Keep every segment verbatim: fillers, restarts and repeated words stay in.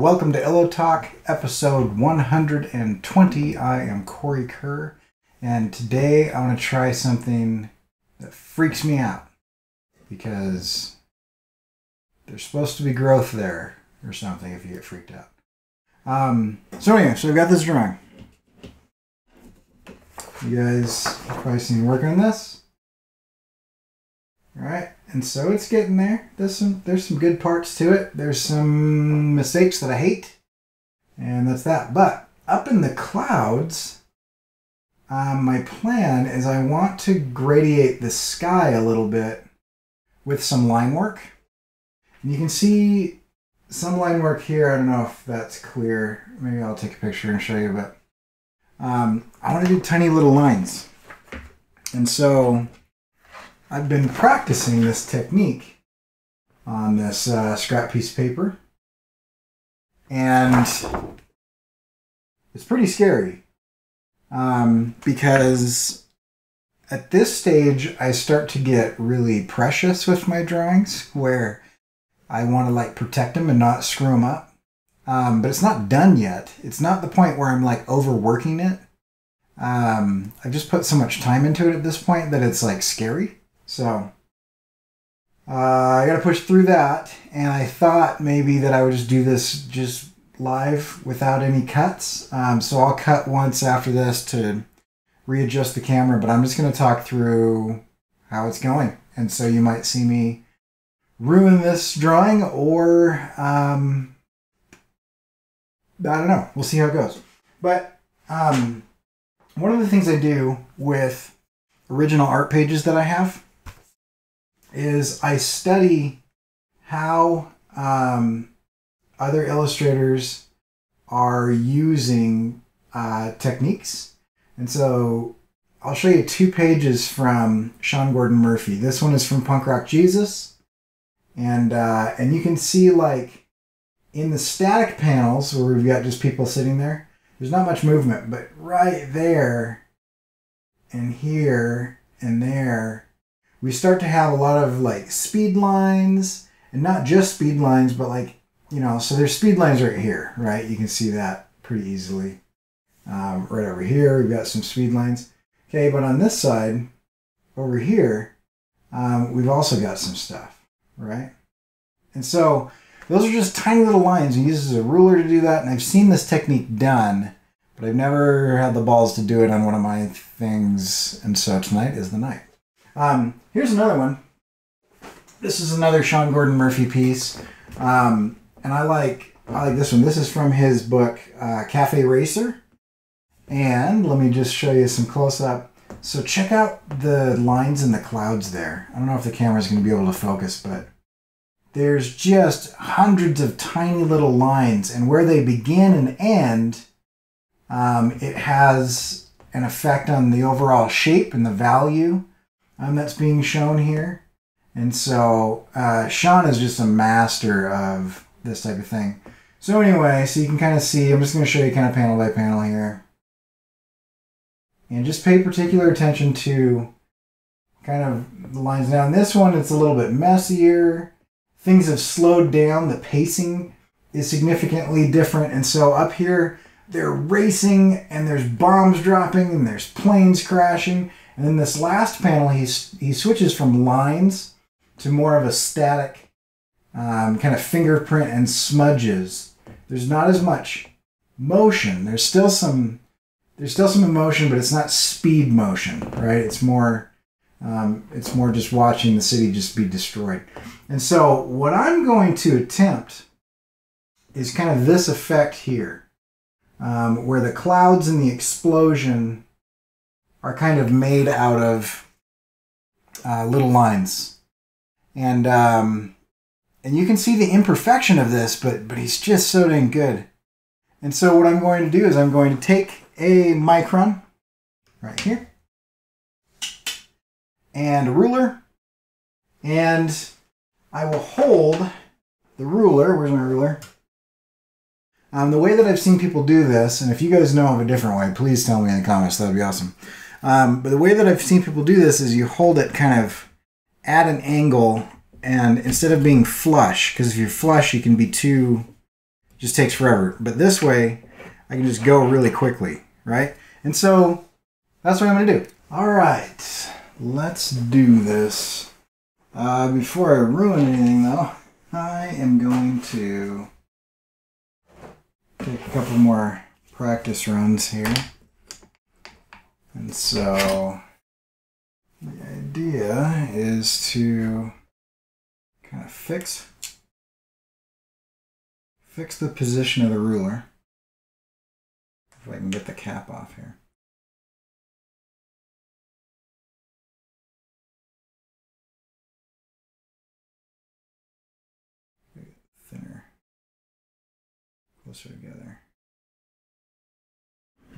Welcome to IlloTalk, episode one hundred twenty. I am Cory Kerr, and today I want to try something that freaks me out because there's supposed to be growth there or something if you get freaked out. Um, so anyway, so we've got this drawing. You guys have probably seen me working on this. All right. And so it's getting there. There's some there's some good parts to it. There's some mistakes that I hate. And that's that. But up in the clouds, um, my plan is I want to gradiate the sky a little bit with some line work. And you can see some line work here. I don't know if that's clear. Maybe I'll take a picture and show you. But um, I want to do tiny little lines. And so I've been practicing this technique on this uh, scrap piece of paper, and it's pretty scary um, because at this stage I start to get really precious with my drawings where I want to like protect them and not screw them up, um, but it's not done yet. It's not the point where I'm like overworking it. Um, I've just put so much time into it at this point that it's like scary. So, uh, I got to push through that, and I thought maybe that I would just do this just live without any cuts. Um, so I'll cut once after this to readjust the camera, but I'm just going to talk through how it's going. And so you might see me ruin this drawing, or um, I don't know. We'll see how it goes. But um, one of the things I do with original art pages that I have is I study how um, other illustrators are using uh, techniques. And so I'll show you two pages from Sean Gordon Murphy. This one is from Punk Rock Jesus. And, uh, and you can see like in the static panels where we've got just people sitting there, there's not much movement, but right there and here and there, we start to have a lot of like speed lines, and not just speed lines, but like, you know, so there's speed lines right here, right? You can see that pretty easily. Um, right over here, we've got some speed lines. Okay, but on this side, over here, um, we've also got some stuff, right? And so those are just tiny little lines. You use a ruler to do that, and I've seen this technique done, but I've never had the balls to do it on one of my things, and so tonight is the night. Um, here's another one. This is another Sean Gordon Murphy piece, um, and I like I like this one. This is from his book uh, Cafe Racer, and let me just show you some close up. So check out the lines in the clouds there. I don't know if the camera's going to be able to focus, but there's just hundreds of tiny little lines, and where they begin and end, um, it has an effect on the overall shape and the value Um, that's being shown here. And so uh, Sean is just a master of this type of thing. So anyway, so you can kind of see, I'm just going to show you kind of panel by panel here. And just pay particular attention to kind of the lines. Now in this one, it's a little bit messier. Things have slowed down. The pacing is significantly different. And so up here, they're racing, and there's bombs dropping, and there's planes crashing. And then this last panel, he, he switches from lines to more of a static um, kind of fingerprint and smudges. There's not as much motion. There's still some there's still some emotion, but it's not speed motion, right? It's more um, it's more just watching the city just be destroyed. And so what I'm going to attempt is kind of this effect here, um, where the clouds and the explosion are kind of made out of uh, little lines, and um, and you can see the imperfection of this, but but he's just so dang good. And so what I'm going to do is I'm going to take a micron right here and a ruler, and I will hold the ruler. Where's my ruler? Um, the way that I've seen people do this, and if you guys know of a different way, please tell me in the comments. That would be awesome. Um, but the way that I've seen people do this is you hold it kind of at an angle, and instead of being flush, because if you're flush, you can be too just takes forever. But this way, I can just go really quickly, right? And so that's what I'm gonna do. All right, let's do this. Uh, before I ruin anything though, I am going to take a couple more practice runs here. And so the idea is to kind of fix fix the position of the ruler. If I can get the cap off here. Thinner. Closer together.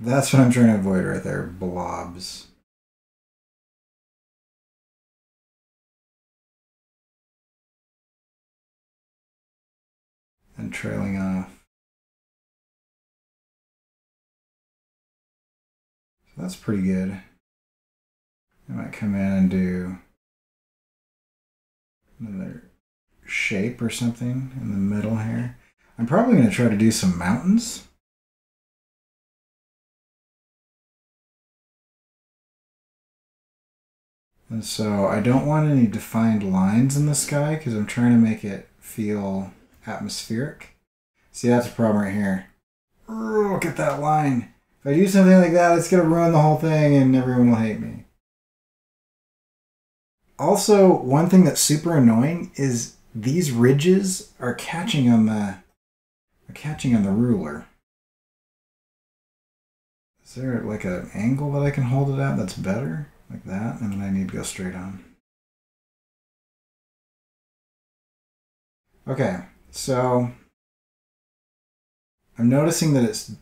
That's what I'm trying to avoid right there, blobs. And trailing off. So that's pretty good. I might come in and do another shape or something in the middle here. I'm probably going to try to do some mountains. And so I don't want any defined lines in the sky because I'm trying to make it feel atmospheric. See, that's the problem right here. Oh, look at that line. If I do something like that, it's going to ruin the whole thing and everyone will hate me. Also, one thing that's super annoying is these ridges are catching on the, are catching on the ruler. Is there like an angle that I can hold it at that's better? Like that, and then I need to go straight on. Okay, so I'm noticing that it's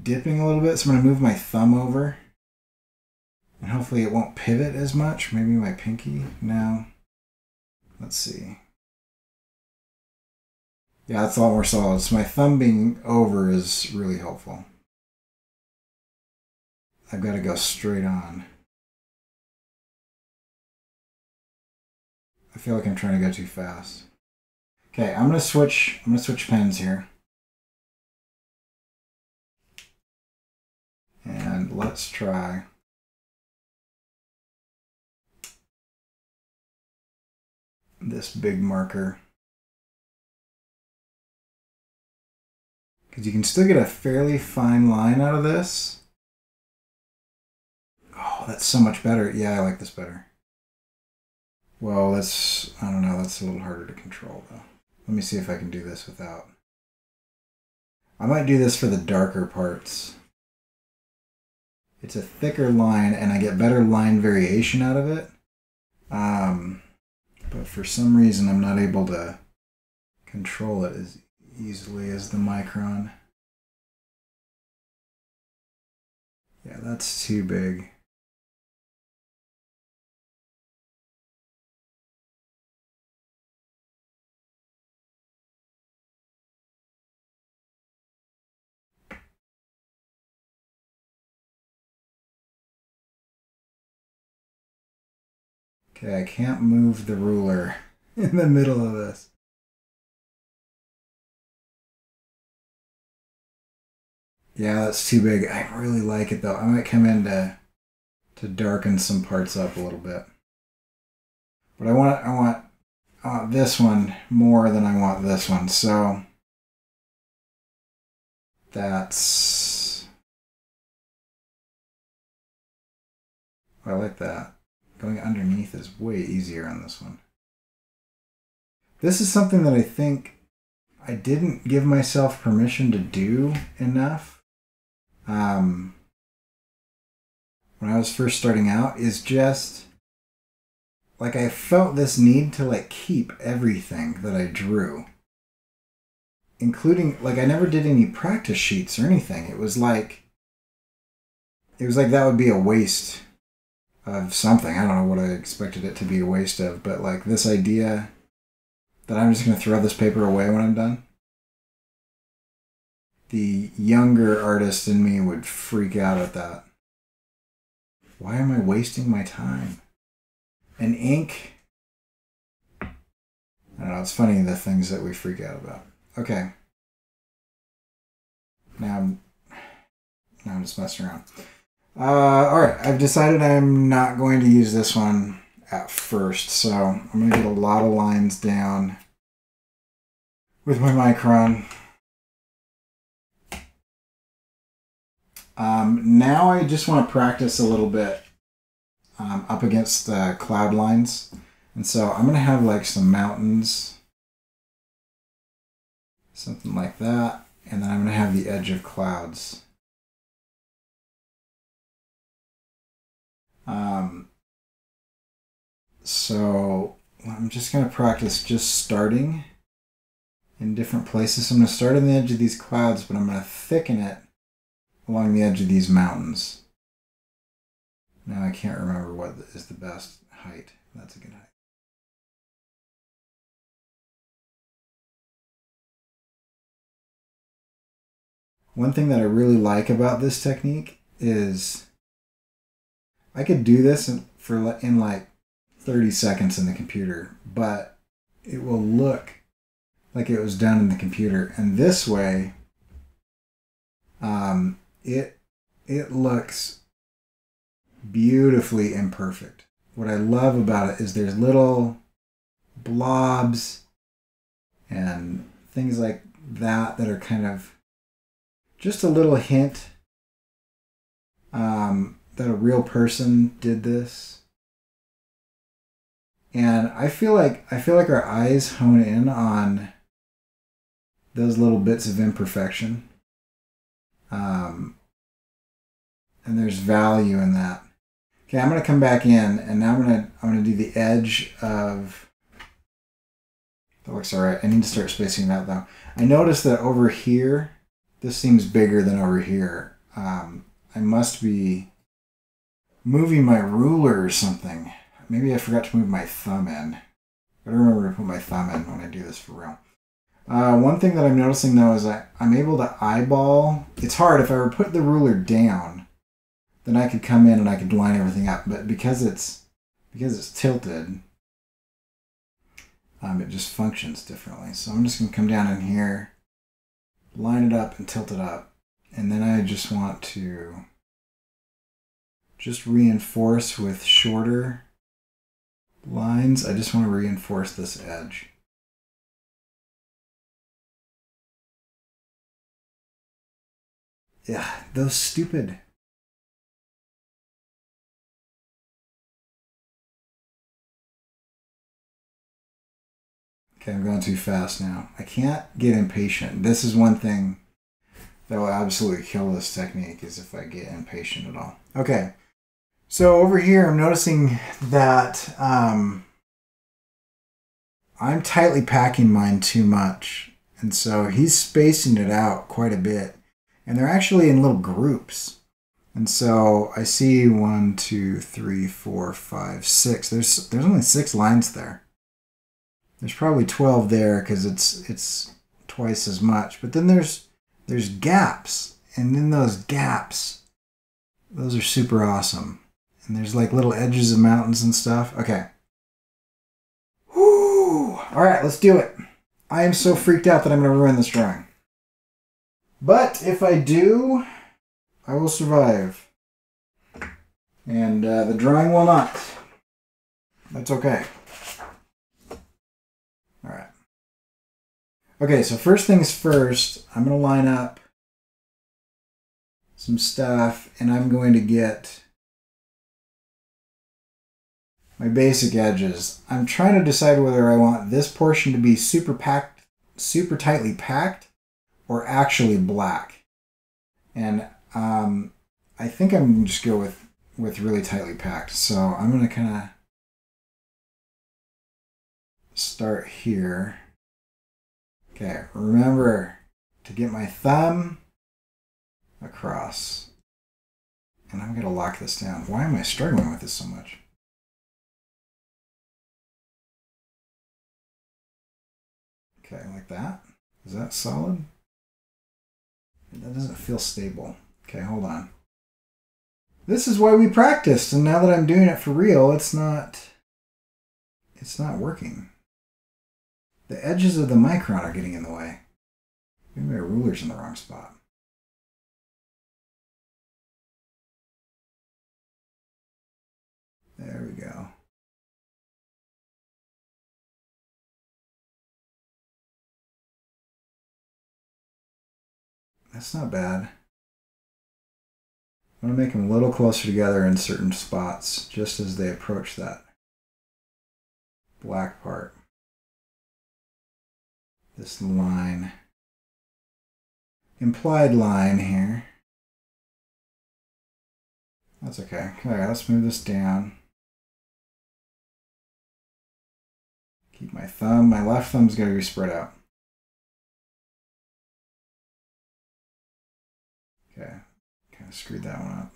dipping a little bit, so I'm going to move my thumb over. And hopefully it won't pivot as much. Maybe my pinky now. Let's see. Yeah, that's a lot more solid. So my thumb being over is really helpful. I've got to go straight on. I feel like I'm trying to go too fast. Okay, I'm gonna switch. I'm gonna switch pens here. And let's try. This big marker. Because you can still get a fairly fine line out of this. Oh, that's so much better. Yeah, I like this better. Well, that's, I don't know, that's a little harder to control though. Let me see if I can do this without. I might do this for the darker parts. It's a thicker line and I get better line variation out of it. Um, But for some reason, I'm not able to control it as easily as the micron. Yeah, that's too big. Okay, I can't move the ruler in the middle of this. Yeah, that's too big. I really like it though. I might come in to, to darken some parts up a little bit. But I want, I want, I want this one more than I want this one. So that's, I like that. Going underneath is way easier on this one. This is something that I think I didn't give myself permission to do enough um, when I was first starting out, is just like I felt this need to like keep everything that I drew, including like I never did any practice sheets or anything. It was like it was like that would be a waste of something. I don't know what I expected it to be a waste of, but like this idea that I'm just going to throw this paper away when I'm done. The younger artist in me would freak out at that. Why am I wasting my time? And ink, I don't know, it's funny the things that we freak out about. Okay. Now I'm, now I'm just messing around. Uh, all right, I've decided I'm not going to use this one at first, so I'm going to get a lot of lines down with my micron. Um, now I just want to practice a little bit um, up against the cloud lines. And so I'm going to have like some mountains, something like that. And then I'm going to have the edge of clouds. Um, so I'm just going to practice just starting in different places. So I'm going to start on the edge of these clouds, but I'm going to thicken it along the edge of these mountains. Now I can't remember what is the best height. That's a good height. One thing that I really like about this technique is I could do this in, for in like thirty seconds in the computer, but it will look like it was done in the computer. And this way, um, it, it looks beautifully imperfect. What I love about it is there's little blobs and things like that that are kind of just a little hint um, that a real person did this. And I feel like I feel like our eyes hone in on those little bits of imperfection. Um, and there's value in that. Okay, I'm gonna come back in, and now I'm gonna I'm gonna do the edge of. That looks all right. I need to start spacing it out though. I noticed that over here, this seems bigger than over here. Um, I must be moving my ruler or something. Maybe I forgot to move my thumb in. I don't remember to put my thumb in when I do this for real. Uh, one thing that I'm noticing though is that I'm able to eyeball. It's hard. If I were to put the ruler down, then I could come in and I could line everything up. But because it's because it's tilted, um, it just functions differently. So I'm just gonna come down in here, line it up and tilt it up. And then I just want to just reinforce with shorter lines. I just want to reinforce this edge. Yeah, those stupid. Okay, I'm going too fast now. I can't get impatient. This is one thing that will absolutely kill this technique, is if I get impatient at all. Okay, so over here I'm noticing that um, I'm tightly packing mine too much. And so he's spacing it out quite a bit. And they're actually in little groups. And so I see one, two, three, four, five, six. There's, there's only six lines there. There's probably twelve there because it's it's twice as much. But then there's there's gaps, and in those gaps, those are super awesome. And there's like little edges of mountains and stuff. Okay. Woo! All right, let's do it. I am so freaked out that I'm gonna ruin this drawing. But if I do, I will survive, and uh, the drawing will not. That's okay. All right. Okay, so first things first, I'm going to line up some stuff, and I'm going to get my basic edges. I'm trying to decide whether I want this portion to be super packed, super tightly packed, or actually black. And um, I think I'm going to just go with, with really tightly packed. So I'm going to kind of start here. Okay, remember to get my thumb across. And I'm gonna lock this down. Why am I struggling with this so much? Okay, like that. Is that solid? That doesn't feel stable. Okay, hold on. This is why we practiced, and now that I'm doing it for real, it's not it's not working. The edges of the micron are getting in the way. Maybe my ruler's in the wrong spot. go. That's not bad. I'm going to make them a little closer together in certain spots, just as they approach that black part. This line. Implied line here. That's okay. Okay, let's move this down. Keep my thumb. My left thumb's going to be spread out. Okay, kind of screwed that one up.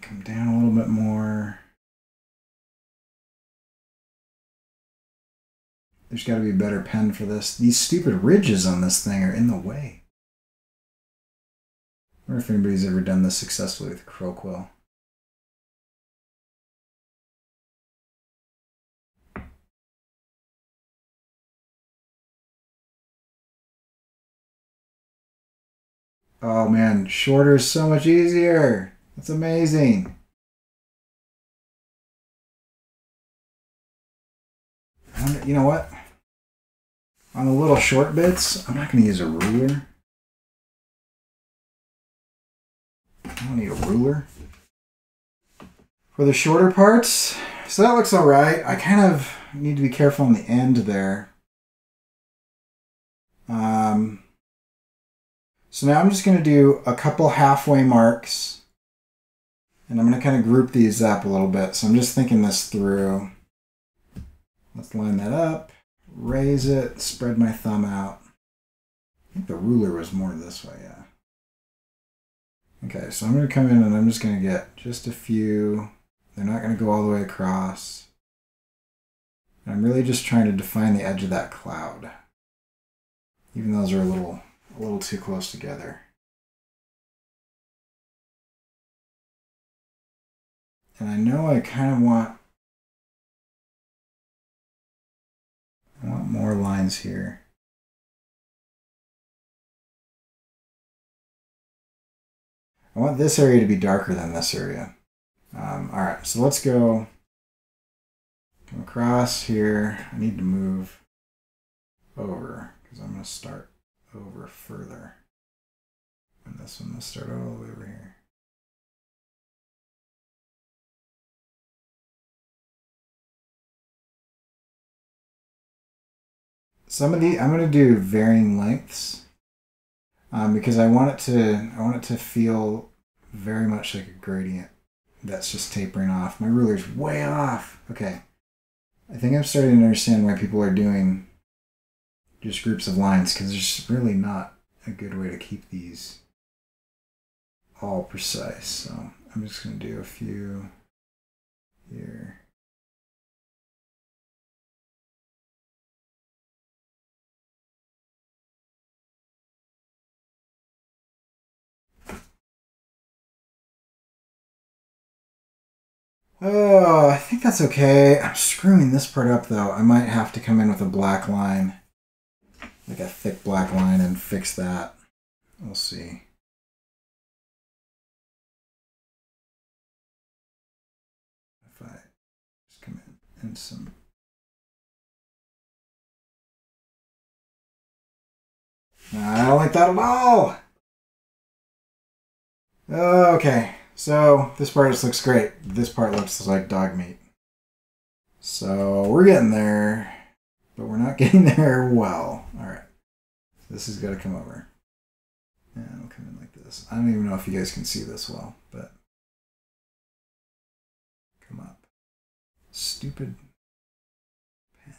Come down a little bit more. There's got to be a better pen for this. These stupid ridges on this thing are in the way. I wonder if anybody's ever done this successfully with Crow Quill. Oh man, shorter is so much easier. That's amazing. I wonder, you know what? On the little short bits, I'm not going to use a ruler. I don't need a ruler. For the shorter parts, so that looks all right. I kind of need to be careful on the end there. Um, so now I'm just going to do a couple halfway marks. And I'm going to kind of group these up a little bit. So I'm just thinking this through. Let's line that up, raise it, spread my thumb out. I think the ruler was more this way, yeah. Okay, so I'm going to come in and I'm just going to get just a few. They're not going to go all the way across. And I'm really just trying to define the edge of that cloud. Even those are a little, a little too close together. And I know I kind of want, I want more lines here. I want this area to be darker than this area. Um, all right, so let's go come across here. I need to move over because I'm going to start over further. And this one will start all the way over here. Some of the, I'm going to do varying lengths. Um, because I want it to, I want it to feel very much like a gradient that's just tapering off. My ruler's way off. Okay, I think I'm starting to understand why people are doing just groups of lines, because there's really not a good way to keep these all precise. So I'm just going to do a few here. Oh, I think that's okay. I'm screwing this part up, though. I might have to come in with a black line, like a thick black line, and fix that. We'll see. If I just come in and some... I don't like that at all! Okay. So, this part just looks great. This part looks like dog meat. So, we're getting there, but we're not getting there well. Alright. So this has got to come over. And it'll come in like this. I don't even know if you guys can see this well, but... Come up. Stupid pen.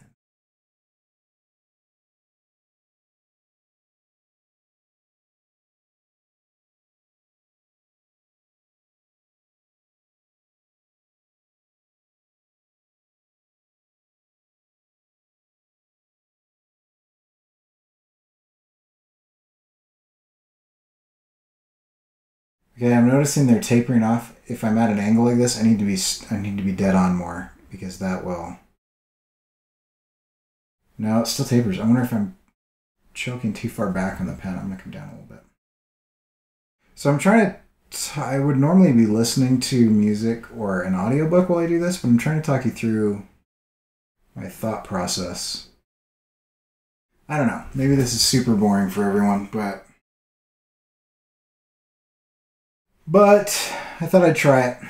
Okay, I'm noticing they're tapering off. If I'm at an angle like this, I need to be I need to be dead on more, because that will No, it still tapers. I wonder if I'm choking too far back on the pen. I'm going to come down a little bit. So I'm trying to... I would normally be listening to music or an audiobook while I do this, but I'm trying to talk you through my thought process. I don't know. Maybe this is super boring for everyone, but... But I thought I'd try it. I'm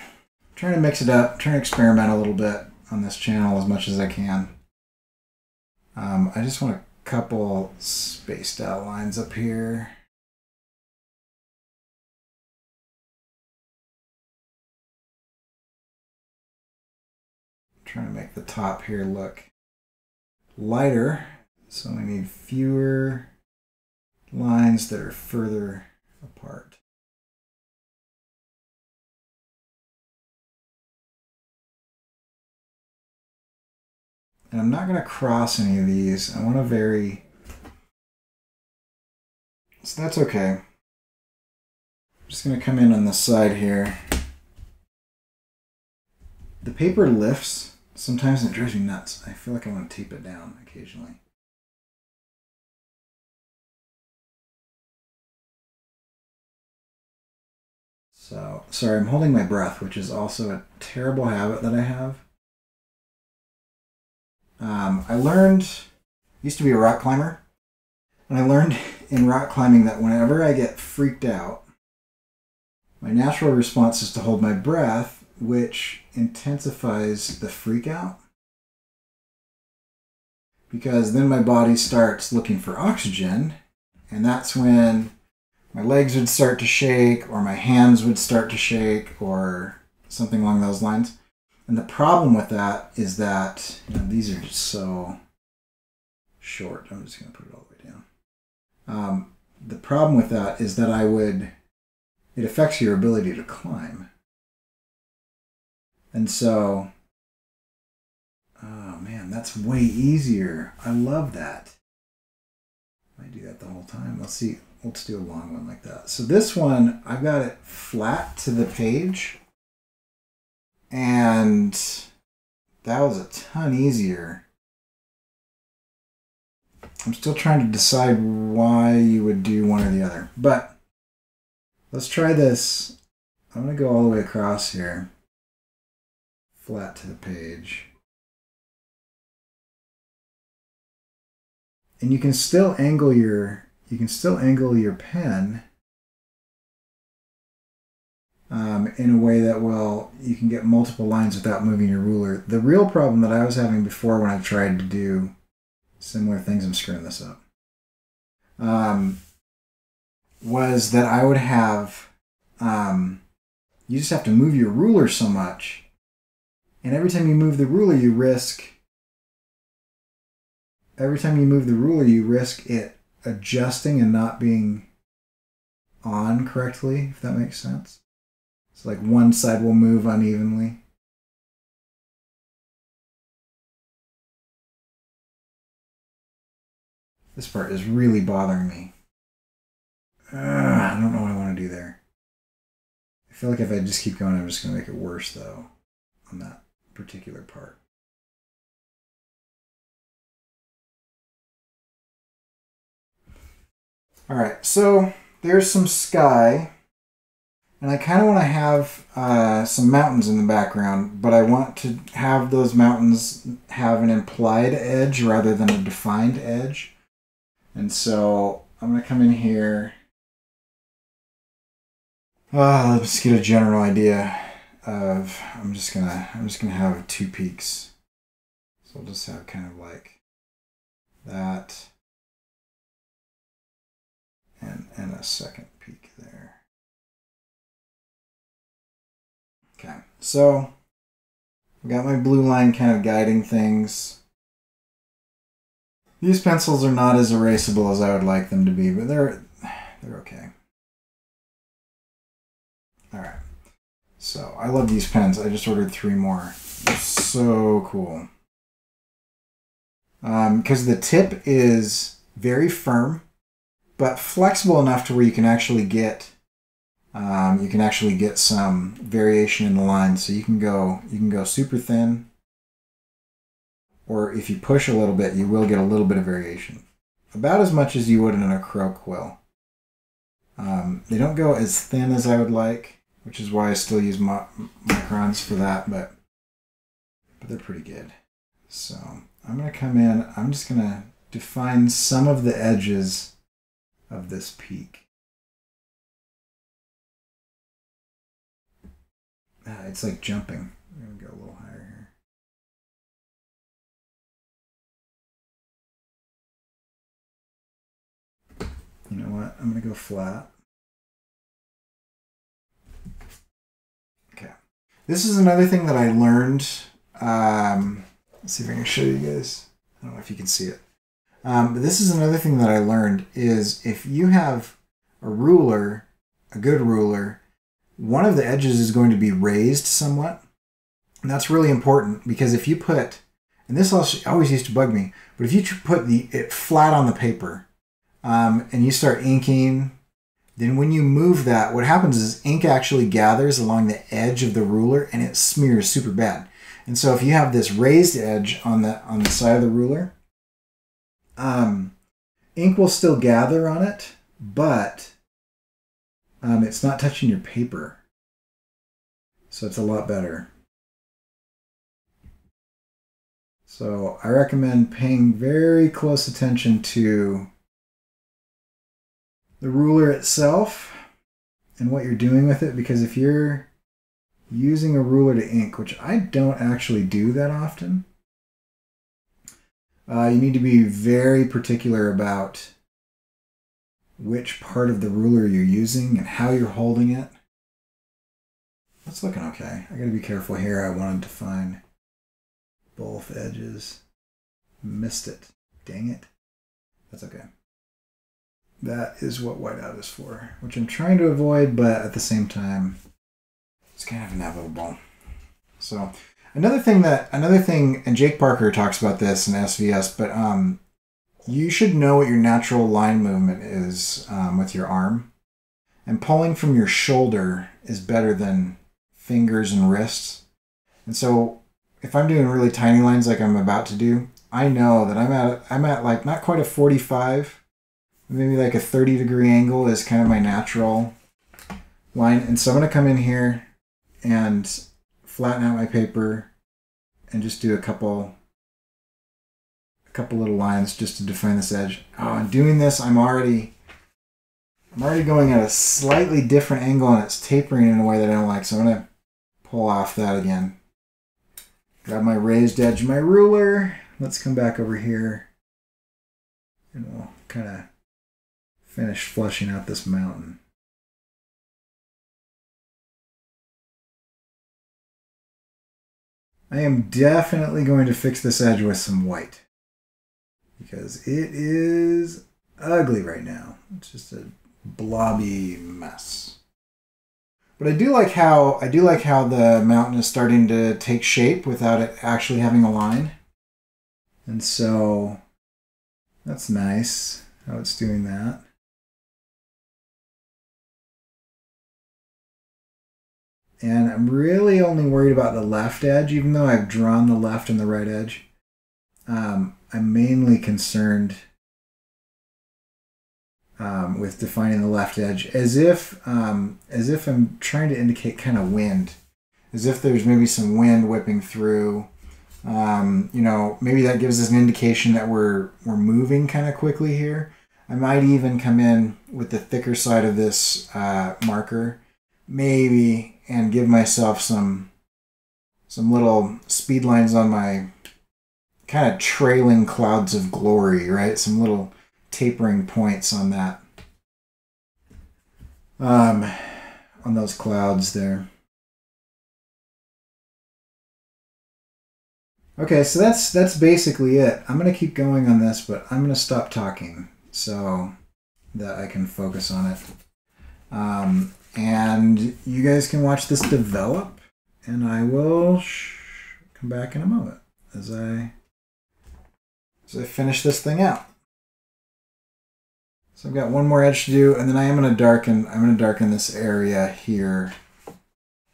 trying to mix it up. I'm trying to experiment a little bit on this channel as much as I can. Um, I just want a couple spaced out lines up here. I'm trying to make the top here look lighter. So we need fewer lines that are further apart. And I'm not going to cross any of these. I want to vary. So that's okay. I'm just going to come in on this side here. The paper lifts. Sometimes it drives me nuts. I feel like I want to tape it down occasionally. So, sorry, I'm holding my breath, which is also a terrible habit that I have. Um, I learned, used to be a rock climber, and I learned in rock climbing that whenever I get freaked out, my natural response is to hold my breath, which intensifies the freak out. Because then my body starts looking for oxygen, and that's when my legs would start to shake, or my hands would start to shake, or something along those lines. And the problem with that is that, you know, these are just so short. I'm just going to put it all the way down. Um, the problem with that is that I would, it affects your ability to climb. And so, oh man, that's way easier. I love that. I do that the whole time. Let's see. Let's do a long one like that. So this one, I've got it flat to the page. And that was a ton easier. I'm still trying to decide why you would do one or the other. But let's try this. I'm going to go all the way across here. Flat to the page. And you can still angle your you can still angle your pen. Um, in a way that will, you can get multiple lines without moving your ruler. The real problem that I was having before when I tried to do similar things, I'm screwing this up, um, was that I would have, um, you just have to move your ruler so much. And every time you move the ruler, you risk, every time you move the ruler, you risk it adjusting and not being on correctly, if that makes sense. So like one side will move unevenly. This part is really bothering me. Ugh, I don't know what I want to do there. I feel like if I just keep going, I'm just going to make it worse, though, on that particular part. All right, so there's some sky. And I kind of want to have uh, some mountains in the background, but I want to have those mountains have an implied edge rather than a defined edge. And so I'm going to come in here. Uh, let's get a general idea of. I'm just gonna. I'm just gonna have two peaks. So I'll just have kind of like that, and and a second peak there. Okay, so I've got my blue line kind of guiding things. These pencils are not as erasable as I would like them to be, but they're they're okay. All right, so I love these pens. I just ordered three more. They're so cool. Um, because the tip is very firm, but flexible enough to where you can actually get. Um, you can actually get some variation in the line, so you can go you can go super thin, or if you push a little bit, you will get a little bit of variation. About as much as you would in a Crow Quill. Um, they don't go as thin as I would like, which is why I still use my microns for that, but, but they're pretty good. So I'm going to come in, I'm just going to define some of the edges of this peak. Uh, it's like jumping. I'm going to go a little higher here. You know what? I'm going to go flat. Okay. This is another thing that I learned. Um, let's see if I can show you guys. I don't know if you can see it. Um, but this is another thing that I learned is if you have a ruler, a good ruler, one of the edges is going to be raised somewhat. And that's really important because if you put, and this also always used to bug me, but if you put the it flat on the paper, Um, and you start inking, then when you move that, what happens is ink actually gathers along the edge of the ruler and it smears super bad. And so if you have this raised edge on the, on the side of the ruler, um, ink will still gather on it, but um, it's not touching your paper. So it's a lot better. So I recommend paying very close attention to the ruler itself and what you're doing with it, because if you're using a ruler to ink, which I don't actually do that often, uh, you need to be very particular about which part of the ruler you're using and how you're holding it. That's looking okay. I gotta be careful here. I wanted to find both edges. Missed it. Dang it. That's okay. That is what whiteout is for, which I'm trying to avoid, but at the same time, it's kind of inevitable. So another thing that, another thing, and Jake Parker talks about this in S V S, but um, you should know what your natural line movement is um, with your arm. And pulling from your shoulder is better than fingers and wrists. And so if I'm doing really tiny lines like I'm about to do, I know that I'm at, I'm at like not quite a forty-five, maybe like a thirty degree angle is kind of my natural line. And so I'm going to come in here and flatten out my paper and just do a couple, a couple little lines just to define this edge. Oh, and doing this, I'm already, I'm already going at a slightly different angle and it's tapering in a way that I don't like. So I'm going to pull off that again. Grab my raised edge of my ruler. Let's come back over here and we'll kind of finish flushing out this mountain. I am definitely going to fix this edge with some white because it is ugly right now. It's just a blobby mess. But I do like how I do like how the mountain is starting to take shape without it actually having a line. And so that's nice how it's doing that. And I'm really only worried about the left edge, even though I've drawn the left and the right edge. Um, I'm mainly concerned um, with defining the left edge as if, um, as if I'm trying to indicate kind of wind, as if there's maybe some wind whipping through. Um, you know, maybe that gives us an indication that we're, we're moving kind of quickly here. I might even come in with the thicker side of this uh, marker, maybe, and give myself some some little speed lines on my kind of trailing clouds of glory, right? Some little tapering points on that, um, on those clouds there. Okay, so that's that's basically it. I'm gonna keep going on this, but I'm gonna stop talking so that I can focus on it. Um, And you guys can watch this develop, and I will sh come back in a moment as I, as I finish this thing out. So I've got one more edge to do, and then I am going to darken. I'm going to darken this area here,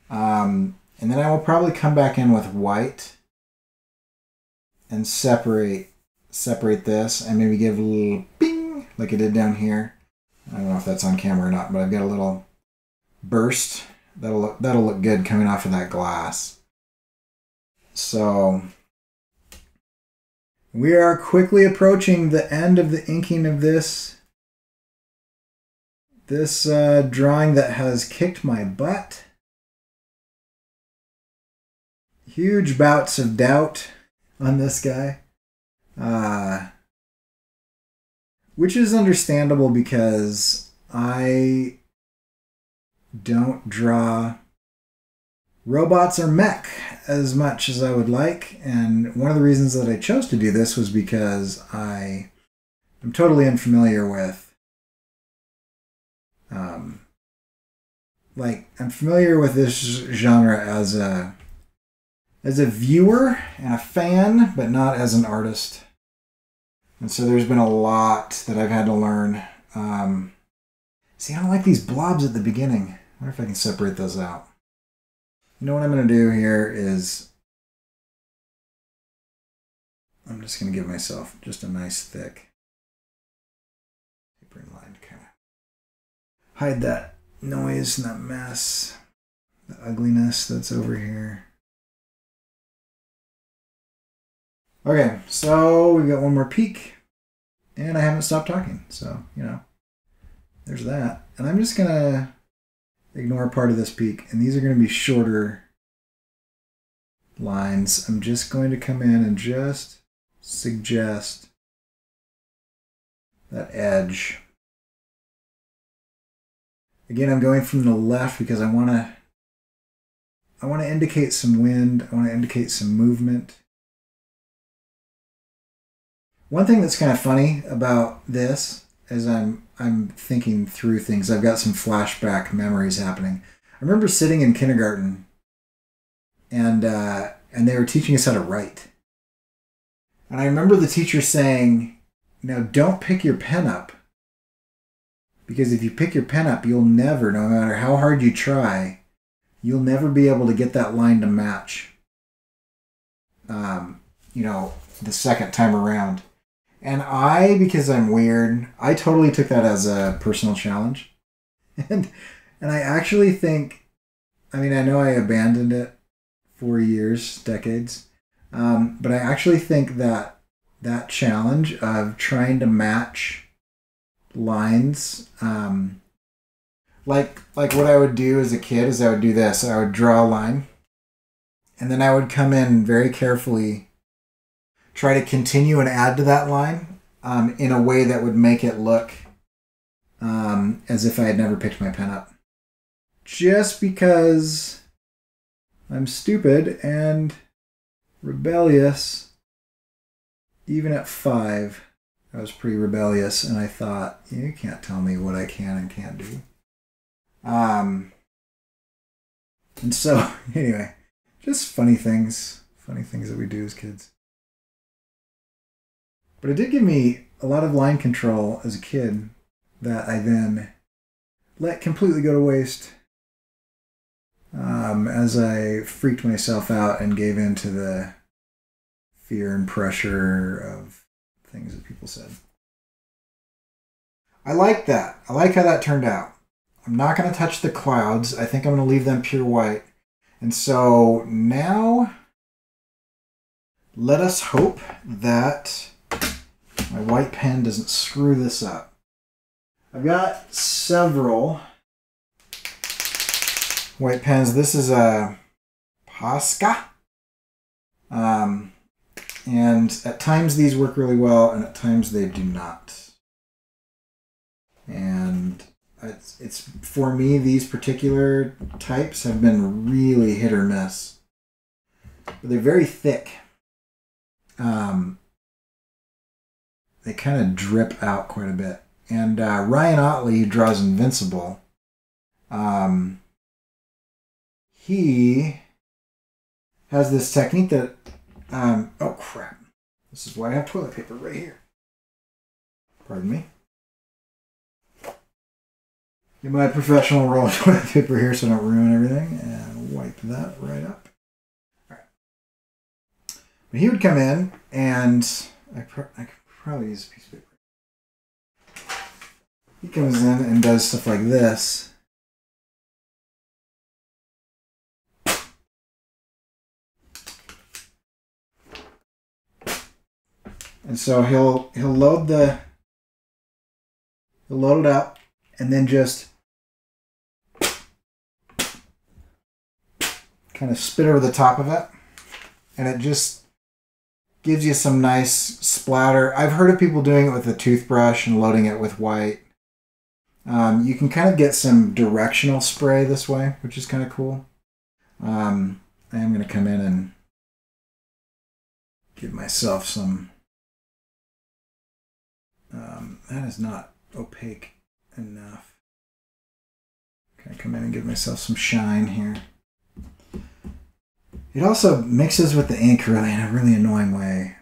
um, and then I will probably come back in with white and separate separate this and maybe give a little bing like I did down here. I don't know if that's on camera or not, but I've got a little burst. That'll look, that'll look good coming off of that glass. So we are quickly approaching the end of the inking of this this uh, drawing that has kicked my butt. Huge bouts of doubt on this guy, uh, which is understandable because I don't draw robots or mech as much as I would like, and one of the reasons that I chose to do this was because I am totally unfamiliar with, um, like I'm familiar with this genre as a as a viewer and a fan, but not as an artist. And so there's been a lot that I've had to learn. Um, see, I don't like these blobs at the beginning. I wonder if I can separate those out. You know what I'm going to do here is I'm just going to give myself just a nice thick tapering line to kind of hide that noise and that mess, the ugliness that's over here. Okay, so we've got one more peek, and I haven't stopped talking, so, you know, there's that. And I'm just going to ignore part of this peek, and these are going to be shorter lines. I'm just going to come in and just suggest that edge. Again, I'm going from the left because I want to, I want to indicate some wind, I want to indicate some movement. One thing that's kind of funny about this is I'm I'm thinking through things. I've got some flashback memories happening. I remember sitting in kindergarten, and uh, and they were teaching us how to write. And I remember the teacher saying, "Now don't pick your pen up, because if you pick your pen up, you'll never, no matter how hard you try, you'll never be able to get that line to match." Um, you know, the second time around. And I, because I'm weird, I totally took that as a personal challenge. And and I actually think, I mean, I know I abandoned it for years, decades, um, but I actually think that that challenge of trying to match lines, um, like, like what I would do as a kid is I would do this. I would draw a line, and then I would come in very carefully, try to continue and add to that line um, in a way that would make it look um, as if I had never picked my pen up. Just because I'm stupid and rebellious, even at five, I was pretty rebellious, and I thought, you can't tell me what I can and can't do. Um, and so, anyway, just funny things, funny things that we do as kids. But it did give me a lot of line control as a kid that I then let completely go to waste um, as I freaked myself out and gave in to the fear and pressure of things that people said. I like that. I like how that turned out. I'm not going to touch the clouds. I think I'm going to leave them pure white. And so now let us hope that my white pen doesn't screw this up. I've got several white pens. This is a Posca. Um, and at times these work really well, and at times they do not. And it's, it's for me, these particular types have been really hit or miss. But they're very thick. Um, They kind of drip out quite a bit. And uh, Ryan Otley, who draws Invincible, um, he has this technique that... Um, oh, crap. This is why I have toilet paper right here. Pardon me. Get my professional roll of toilet paper here so I don't ruin everything. And wipe that right up. All right. But he would come in, and I, pro I could probably use a piece of paper. He comes in and does stuff like this. And so he'll he'll load the he'll load it up and then just kind of spit over the top of it. And it just gives you some nice splatter. I've heard of people doing it with a toothbrush and loading it with white. Um, you can kind of get some directional spray this way, which is kind of cool. Um, I am going to come in and give myself some... Um, that is not opaque enough. Can I come in and give myself some shine here? It also mixes with the ink really in a really annoying way.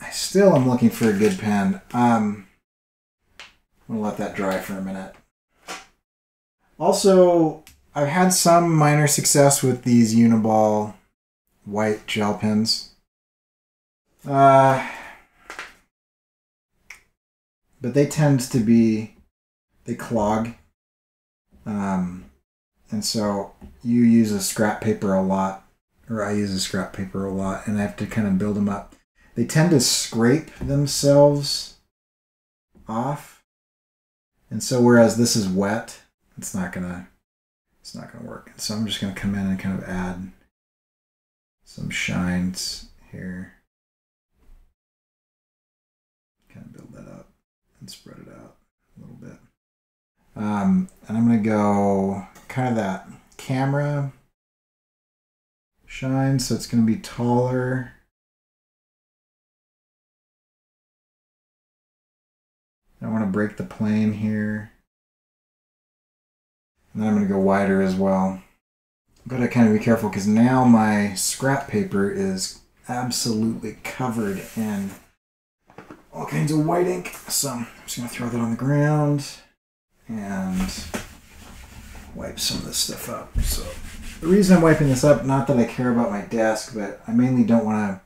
I still am looking for a good pen. Um, I'm going to let that dry for a minute. Also, I've had some minor success with these Uniball white gel pens. Uh... But they tend to be, they clog. Um, and so you use a scrap paper a lot, or I use a scrap paper a lot, and I have to kind of build them up. They tend to scrape themselves off. And so whereas this is wet, it's not gonna, it's not gonna work. And so I'm just gonna come in and kind of add some shines here. Kind of build that up. And spread it out a little bit. Um, and I'm going to go kind of that camera shine, so it's going to be taller. I want to break the plane here. And then I'm going to go wider as well. But I kind of be careful because now my scrap paper is absolutely covered in all kinds of white ink, so I'm just gonna throw that on the ground and wipe some of this stuff up. So the reason I'm wiping this up, not that I care about my desk, but I mainly don't wanna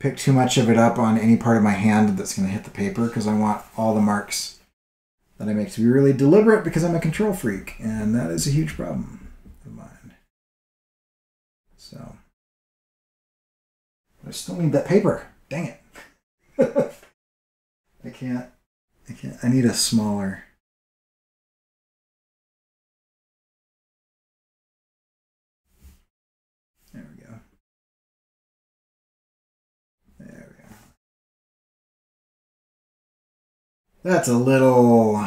pick too much of it up on any part of my hand that's gonna hit the paper, because I want all the marks that I make to be really deliberate, because I'm a control freak, and that is a huge problem of mine. So, I still need that paper, dang it. I can't, I can't, I need a smaller. There we go. There we go. That's a little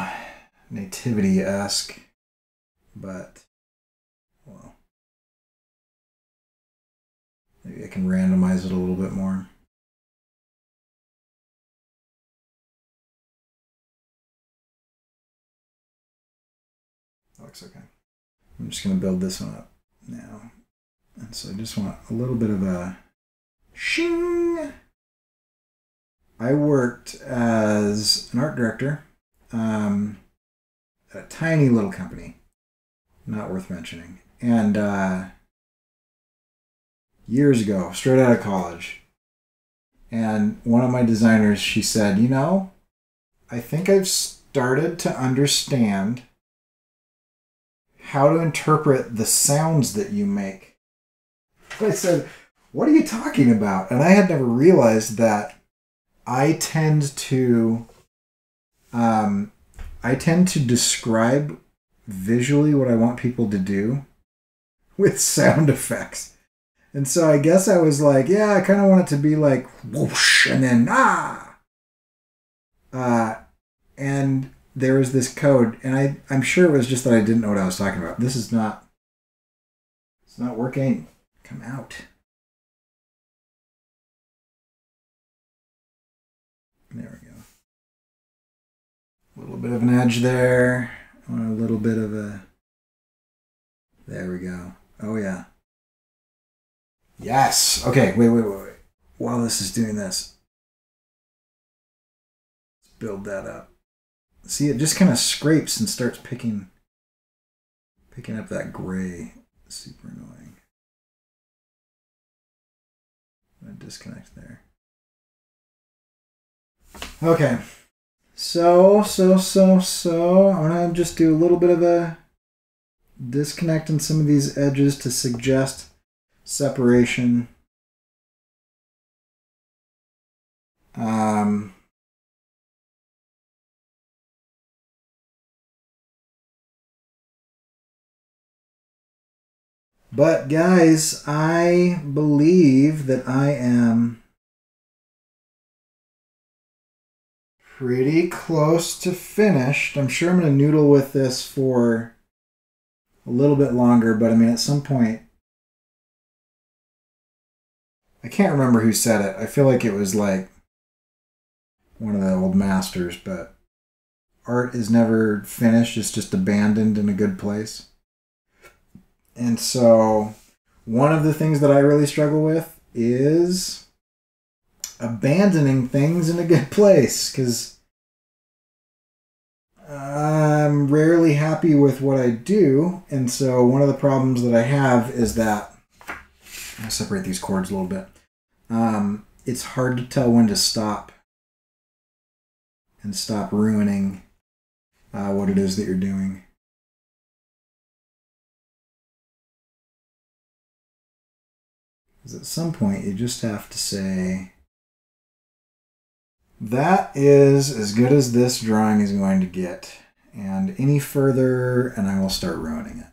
nativity-esque, but, well, maybe I can randomize it a little bit more. That looks okay. I'm just going to build this one up now. And so I just want a little bit of a shing. I worked as an art director um, at a tiny little company, not worth mentioning. And uh, years ago, straight out of college, and one of my designers, she said, you know, I think I've started to understand how to interpret the sounds that you make. I said, what are you talking about? And I had never realized that I tend to, um, I tend to describe visually what I want people to do with sound effects. And so I guess I was like, yeah, I kind of want it to be like whoosh and then ah. Uh, and there was this code, and I, I'm sure it was just that I didn't know what I was talking about. This is not, it's not working. Come out. There we go. A little bit of an edge there. I want a little bit of a, there we go. Oh yeah. Yes. Okay, wait, wait, wait, wait. While this is doing this, let's build that up. See, it just kind of scrapes and starts picking picking up that gray. Super annoying. I'm gonna disconnect there. Okay. So, so, so, so, I'm gonna just do a little bit of a disconnect in some of these edges to suggest separation. Um, but guys, I believe that I am pretty close to finished. I'm sure I'm going to noodle with this for a little bit longer, but I mean, at some point, I can't remember who said it. I feel like it was like one of the old masters, but art is never finished. It's just abandoned in a good place. And so one of the things that I really struggle with is abandoning things in a good place, because I'm rarely happy with what I do. And so one of the problems that I have is that, I'll separate these cords a little bit, um, it's hard to tell when to stop and stop ruining uh, what it is that you're doing. Because at some point you just have to say, that is as good as this drawing is going to get, and any further and I will start ruining it.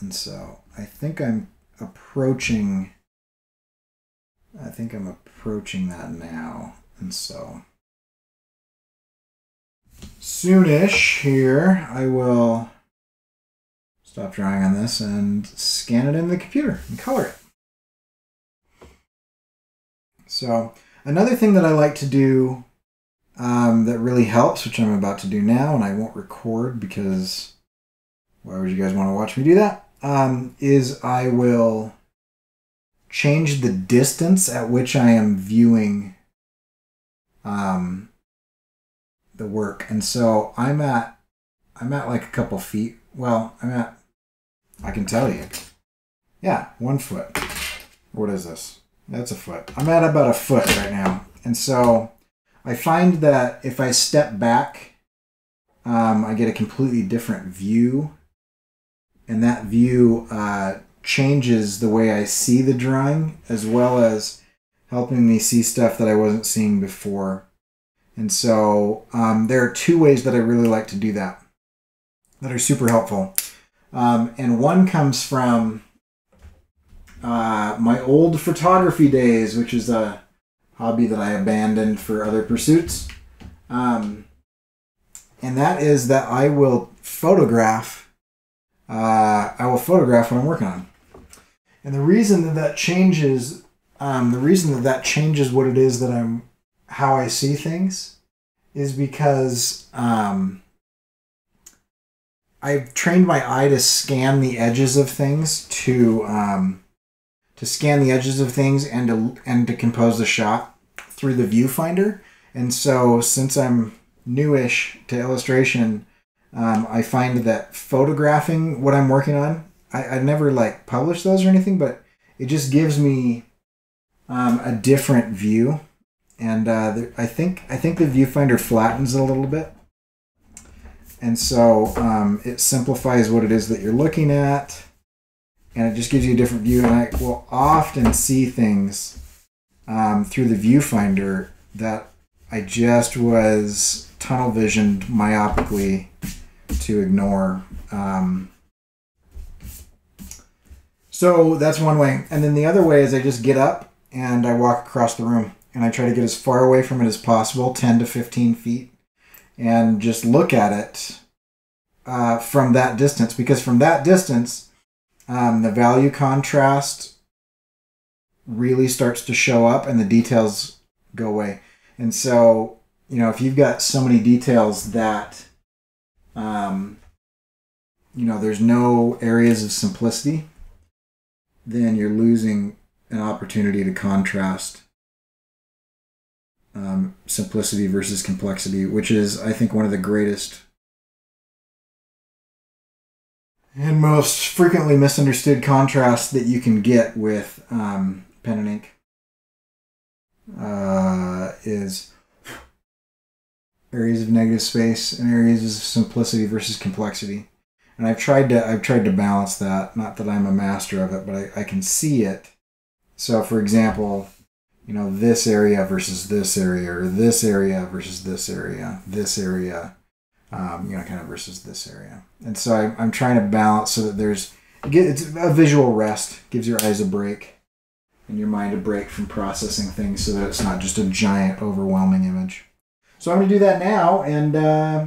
And so I think I'm approaching, I think I'm approaching that now. And so soonish here, I will stop drawing on this and scan it in the computer and color it. So another thing that I like to do um, that really helps, which I'm about to do now, and I won't record because why would you guys want to watch me do that, um, is I will change the distance at which I am viewing um, the work. And so I'm at, I'm at like a couple feet. Well, I'm at, I can tell you. Yeah, one foot. What is this? That's a foot. I'm at about a foot right now. And so I find that if I step back, um, I get a completely different view. And that view uh, changes the way I see the drawing, as well as helping me see stuff that I wasn't seeing before. And so um, there are two ways that I really like to do that, that are super helpful. Um, and one comes from uh, my old photography days, which is a hobby that I abandoned for other pursuits. Um, and that is that I will photograph, uh, I will photograph what I'm working on. And the reason that that changes, um, the reason that that changes what it is that I'm, how I see things is because um, I've trained my eye to scan the edges of things, to um, to scan the edges of things and to and to compose the shot through the viewfinder. And so since I'm newish to illustration, um, I find that photographing what I'm working on, I, I never like publish those or anything, but it just gives me um, a different view. And uh, there, I think I think the viewfinder flattens it a little bit, and so um, it simplifies what it is that you're looking at, and it just gives you a different view. And I will often see things um, through the viewfinder that I just was tunnel visioned myopically to ignore. Um, so that's one way. And then the other way is I just get up and I walk across the room. And I try to get as far away from it as possible, ten to fifteen feet, and just look at it uh, from that distance. Because from that distance, um, the value contrast really starts to show up and the details go away. And so, you know, if you've got so many details that, um, you know, there's no areas of simplicity, then you're losing an opportunity to contrast. Um, simplicity versus complexity, which is, I think, one of the greatest and most frequently misunderstood contrasts that you can get with um, pen and ink. uh, is areas of negative space and areas of simplicity versus complexity. And I've tried to I've tried to balance that. Not that I'm a master of it, but I, I can see it. So, for example, you know, this area versus this area, or this area versus this area, this area, um, you know, kind of versus this area. And so I, I'm trying to balance so that there's it's a visual rest, gives your eyes a break and your mind a break from processing things, so that it's not just a giant, overwhelming image. So I'm going to do that now, and Uh,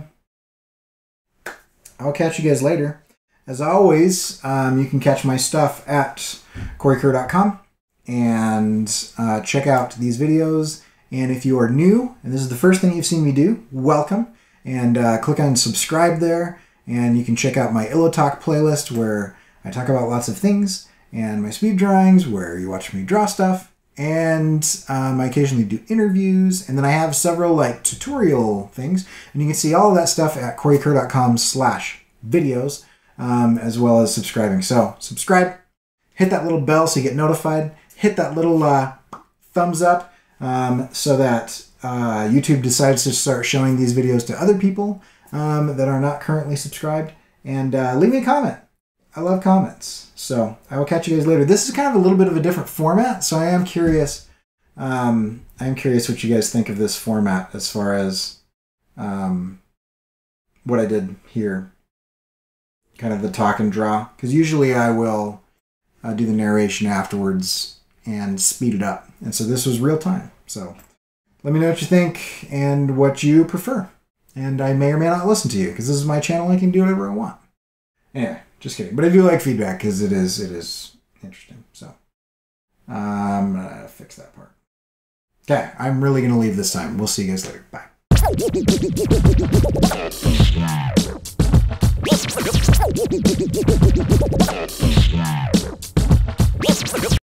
I'll catch you guys later. As always, um, you can catch my stuff at cory kerr dot com and uh, check out these videos. And if you are new, and this is the first thing you've seen me do, welcome. And uh, click on subscribe there. And you can check out my IlloTalk playlist, where I talk about lots of things, and my speed drawings, where you watch me draw stuff. And um, I occasionally do interviews, and then I have several like tutorial things, and you can see all of that stuff at cory kerr dot com slash videos, um, as well as subscribing. So subscribe, hit that little bell so you get notified, hit that little uh, thumbs up, um, so that uh, YouTube decides to start showing these videos to other people um, that are not currently subscribed, and uh, leave me a comment. I love comments. So I will catch you guys later. This is kind of a little bit of a different format, so I am curious. Um, I am curious what you guys think of this format as far as um, what I did here. Kind of the talk and draw. Because usually I will uh, do the narration afterwards and speed it up. And so this was real time. So let me know what you think and what you prefer. And I may or may not listen to you, because this is my channel. I can do whatever I want. Anyway. Just kidding. But I do like feedback, because it is, it is interesting. So I'm going to fix that part. Okay. I'm really going to leave this time. We'll see you guys later. Bye.